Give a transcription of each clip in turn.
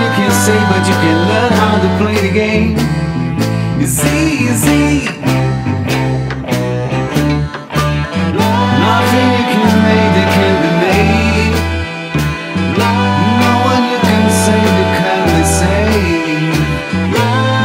you can say, but you can learn how to play the game. It's easy. Nothing you can make that can be made. No one you can say that can be saved.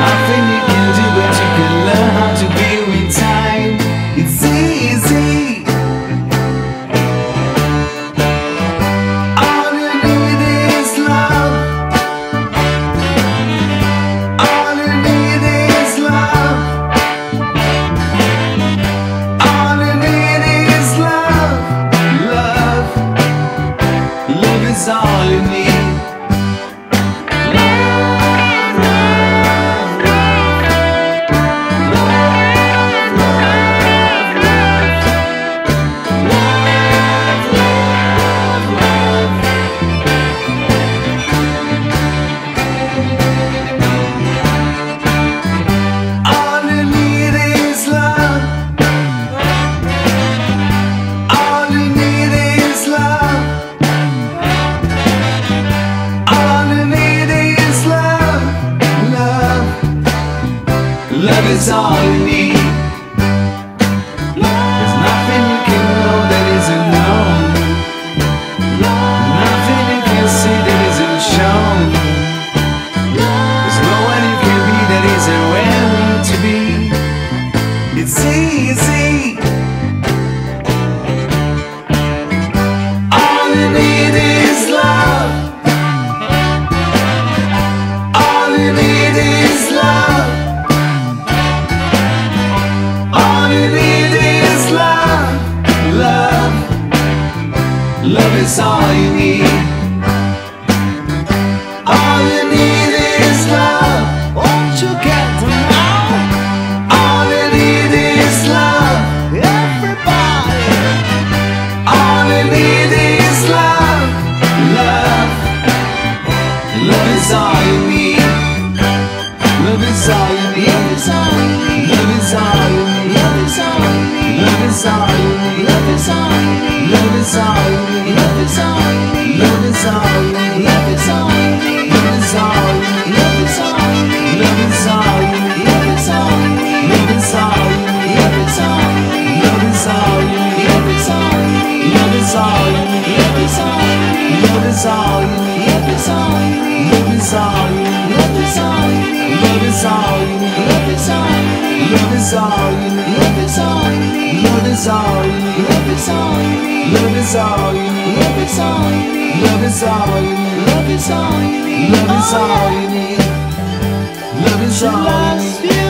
Nothing you can do, but you can learn how to deal with time. It's easy. All you need. Love is all you need. There's nothing you can know that isn't known. Nothing you can see that isn't shown. There's no one you can be that isn't willing to be. It's easy. All you need is love. All you need is love. Love is all you need. All you need is love. Won't you get to know? All you need is love. Everybody. All you need is love. Love. Love is all you need. Love is all you need. Love is all you need. Love is all you need. Love is all you need. Love is all you need. Love is all you need. Love is all you need. Love is all you need.